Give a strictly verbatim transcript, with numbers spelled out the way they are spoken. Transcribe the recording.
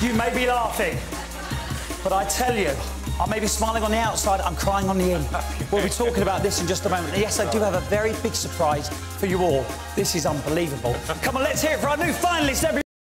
You may be laughing, but I tell you, I may be smiling on the outside, I'm crying on the in. We'll be talking about this in just a moment. And yes, I do have a very big surprise for you all. This is unbelievable. Come on, let's hear it for our new finalists, everybody.